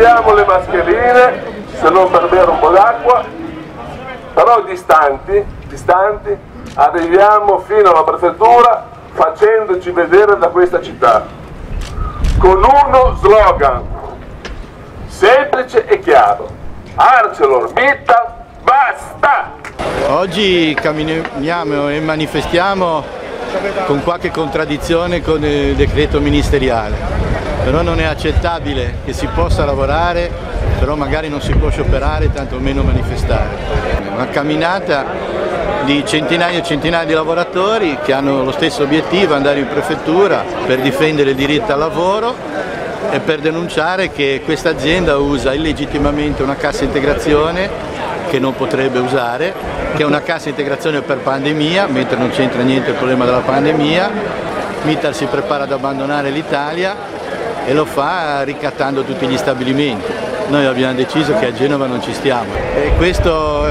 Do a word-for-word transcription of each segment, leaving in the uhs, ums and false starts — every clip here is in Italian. togliamo le mascherine se non per bere un po' d'acqua, però distanti, distanti, arriviamo fino alla prefettura facendoci vedere da questa città, con uno slogan semplice e chiaro: ArcelorMittal basta! Oggi camminiamo e manifestiamo con qualche contraddizione con il decreto ministeriale, però non è accettabile che si possa lavorare, però magari non si può scioperare, tantomeno manifestare. Una camminata di centinaia e centinaia di lavoratori che hanno lo stesso obiettivo, andare in prefettura per difendere il diritto al lavoro e per denunciare che questa azienda usa illegittimamente una cassa integrazione che non potrebbe usare, che è una cassa integrazione per pandemia, mentre non c'entra niente il problema della pandemia. Mittal si prepara ad abbandonare l'Italia e lo fa ricattando tutti gli stabilimenti. Noi abbiamo deciso che a Genova non ci stiamo. E questo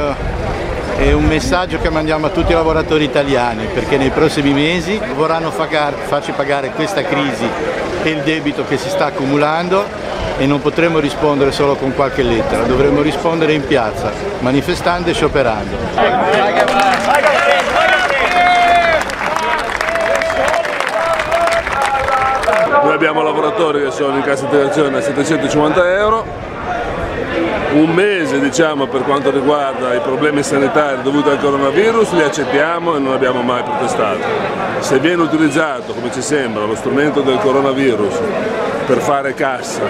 è un messaggio che mandiamo a tutti i lavoratori italiani, perché nei prossimi mesi vorranno farci pagare questa crisi e il debito che si sta accumulando, e non potremo rispondere solo con qualche lettera, dovremo rispondere in piazza, manifestando e scioperando. Noi abbiamo lavoratori che sono in cassa integrazione a settecentocinquanta euro, un mese diciamo per quanto riguarda i problemi sanitari dovuti al coronavirus li accettiamo e non abbiamo mai protestato. Se viene utilizzato, come ci sembra, lo strumento del coronavirus per fare cassa,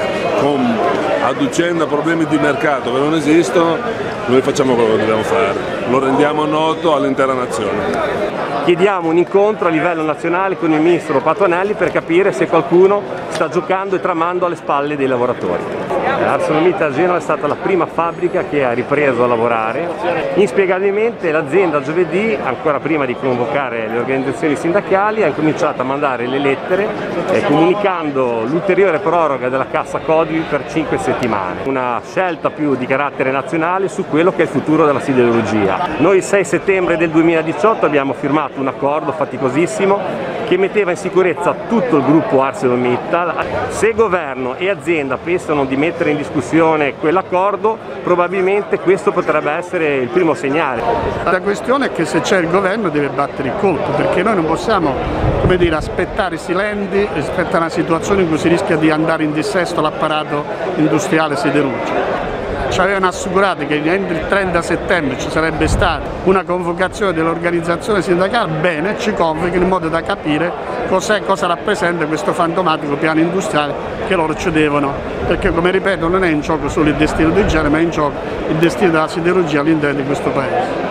con, adducendo problemi di mercato che non esistono, noi facciamo quello che dobbiamo fare, lo rendiamo noto all'intera nazione. Chiediamo un incontro a livello nazionale con il ministro Patuanelli per capire se qualcuno sta giocando e tramando alle spalle dei lavoratori. ArcelorMittal Genova è stata la prima fabbrica che ha ripreso a lavorare. Inspiegabilmente l'azienda giovedì, ancora prima di convocare le organizzazioni sindacali, ha cominciato a mandare le lettere eh, comunicando l'ulteriore proroga della cassa CODI per cinque settimane, una scelta più di carattere nazionale su quello che è il futuro della siderurgia. Noi il sei settembre del duemiladiciotto abbiamo firmato un accordo faticosissimo che metteva in sicurezza tutto il gruppo ArcelorMittal. Se governo e azienda pensano di mettere in discussione quell'accordo, probabilmente questo potrebbe essere il primo segnale. La questione è che se c'è il governo deve battere il colpo, perché noi non possiamo, come dire, aspettare silenti, aspettare una situazione in cui si rischia di andare in dissesto l'apparato industriale siderurgico. Ci avevano assicurato che entro il trenta settembre ci sarebbe stata una convocazione dell'organizzazione sindacale, bene, ci convochi in modo da capire cos'è, cosa rappresenta questo fantomatico piano industriale che loro ci devono, perché, come ripeto, non è in gioco solo il destino di Genova, ma è in gioco il destino della siderurgia all'interno di questo paese.